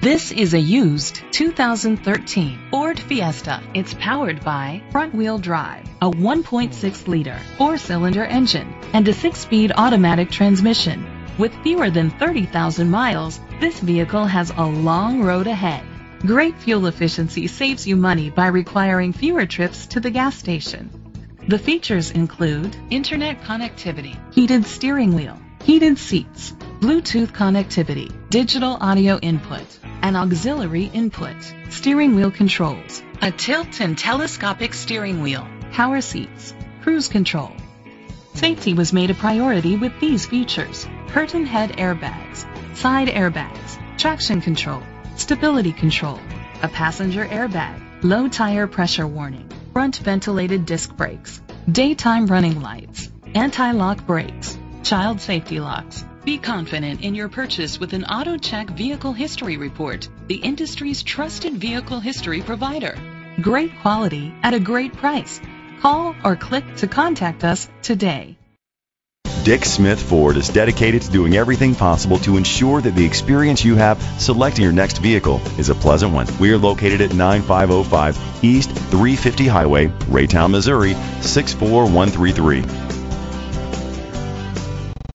This is a used 2013 Ford Fiesta. It's powered by front-wheel drive, a 1.6-liter four-cylinder engine, and a 6-speed automatic transmission. With fewer than 30,000 miles, this vehicle has a long road ahead. Great fuel efficiency saves you money by requiring fewer trips to the gas station. The features include internet connectivity, heated steering wheel, heated seats, Bluetooth connectivity, digital audio input, an auxiliary input, steering wheel controls, a tilt and telescopic steering wheel, power seats, cruise control. Safety was made a priority with these features: curtain head airbags, side airbags, traction control, stability control, a passenger airbag, low tire pressure warning, front ventilated disc brakes, daytime running lights, anti-lock brakes, child safety locks. Be confident in your purchase with an AutoCheck Vehicle History Report, the industry's trusted vehicle history provider. Great quality at a great price. Call or click to contact us today. Dick Smith Ford is dedicated to doing everything possible to ensure that the experience you have selecting your next vehicle is a pleasant one. We are located at 9505 East 350 Highway, Raytown, Missouri 64133.